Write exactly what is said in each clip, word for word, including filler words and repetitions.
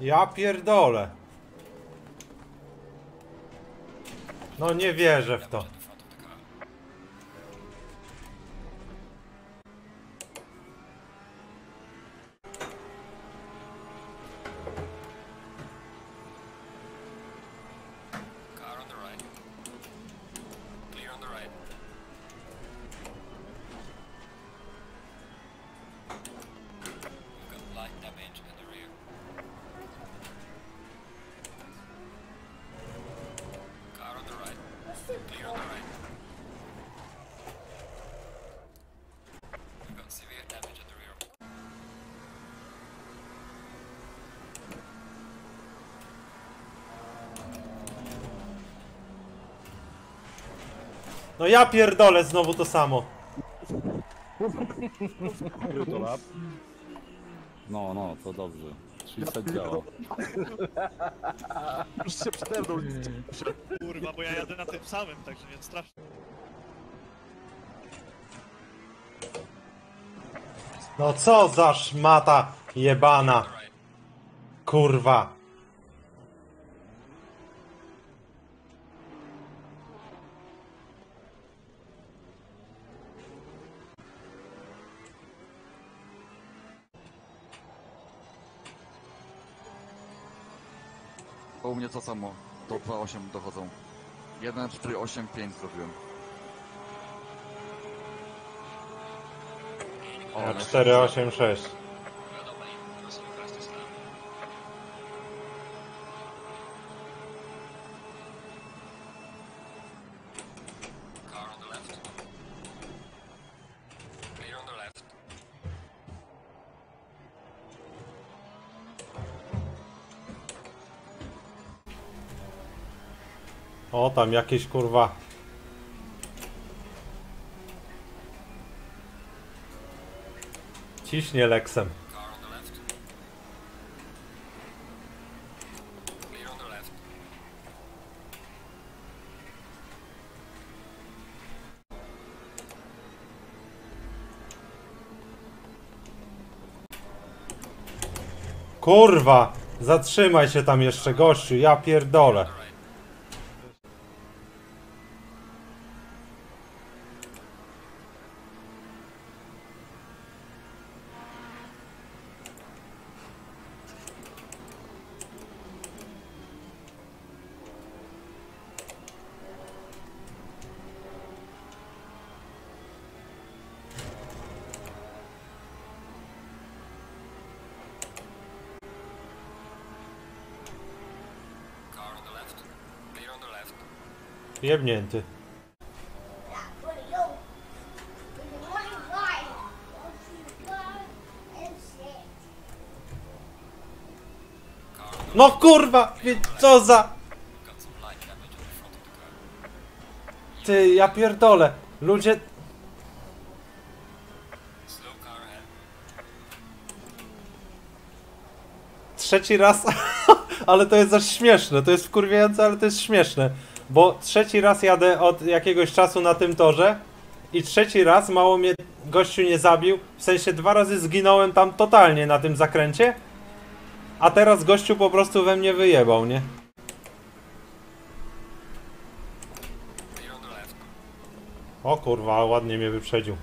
Ja pierdolę. No nie wierzę w to. No ja pierdolę, znowu to samo. No, no, to dobrze. trzysta działa. Już się przerwał. Kurwa, bo ja jadę na tym samym, także nie strasznie. No co za szmata jebana. Kurwa. U mnie to samo, do dwa osiem dochodzą. jeden cztery osiem pięć zrobiłem. O, cztery osiem sześć. O, tam jakieś kurwa. Ciśnie Lexem. Kurwa, zatrzymaj się tam jeszcze, gościu, ja pierdolę. Jebnięty. No kurwa, co za... Ty, ja pierdolę. Ludzie... Trzeci raz, ale to jest aż śmieszne. To jest wkurwiające, ale to jest śmieszne. Bo trzeci raz jadę od jakiegoś czasu na tym torze i trzeci raz mało mnie gościu nie zabił, w sensie dwa razy zginąłem tam totalnie na tym zakręcie, a teraz gościu po prostu we mnie wyjebał, nie? O kurwa, ładnie mnie wyprzedził.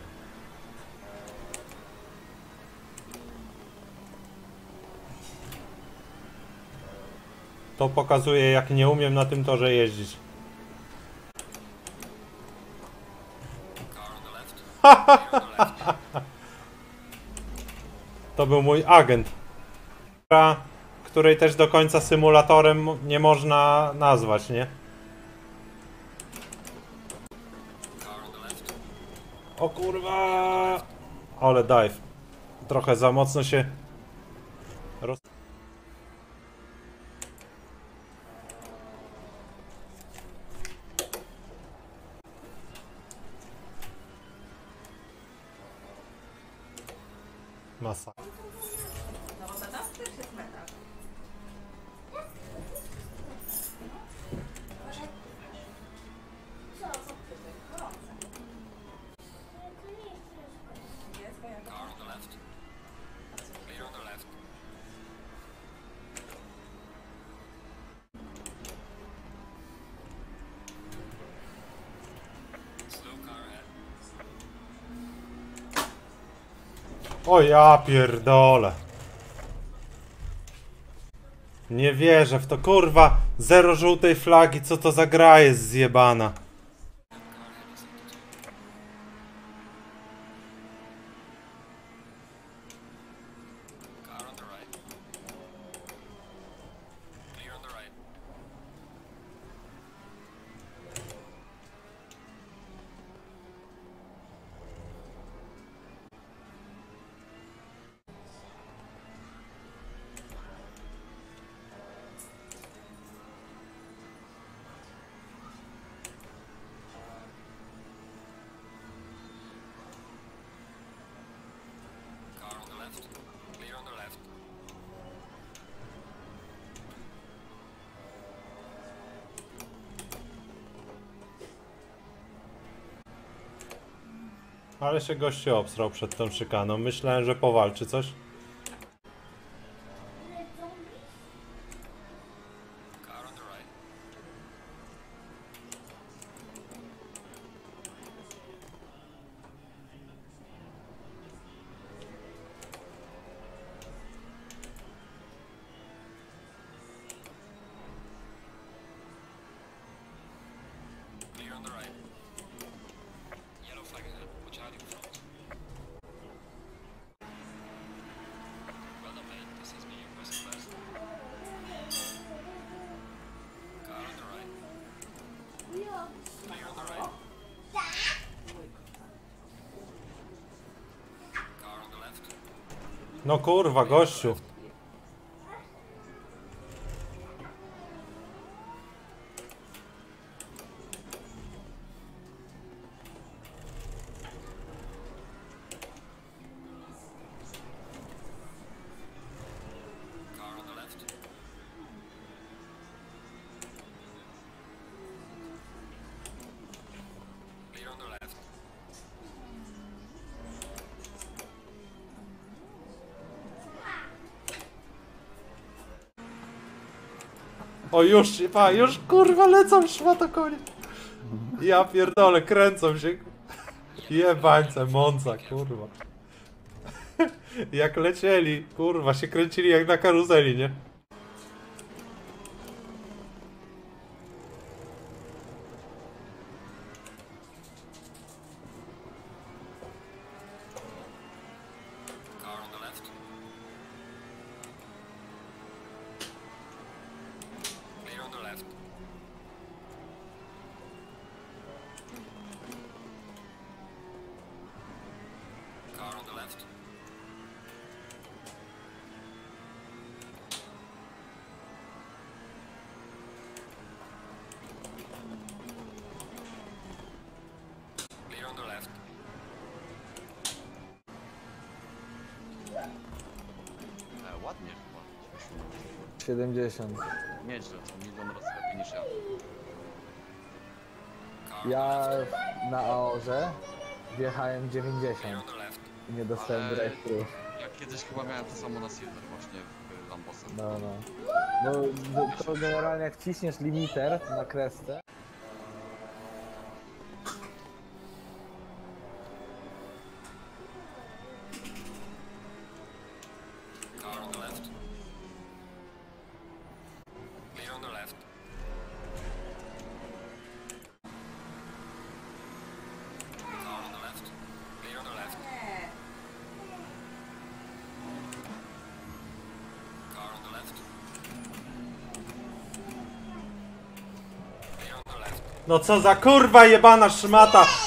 To pokazuje, jak nie umiem na tym torze jeździć. To był mój agent, której też do końca symulatorem nie można nazwać, nie? O kurwa! Ale dive. Trochę za mocno się roz... Masa. O ja pierdolę. Nie wierzę w to, kurwa. Zero żółtej flagi, co to za gra jest zjebana. Ale się gościu obsrał przed tą szykaną. Myślałem, że powalczy coś. No kurwa, gościu. O już, pa, już kurwa lecą szmatokoni. Ja pierdolę, kręcą się. Jebańce, mąca, kurwa. Jak lecieli, kurwa, się kręcili jak na karuzeli, nie? siedemdziesiąt. Nieźle, milion razy lepiej niż ja. Ja na A O R ze wjechałem dziewięćdziesiąt i nie dostałem breakthrough. Ja kiedyś chyba miałem to samo na silver właśnie w Lambosem. No, no. Bo do, to generalnie jak ciśniesz limiter na kresce. No co za kurwa jebana szmata!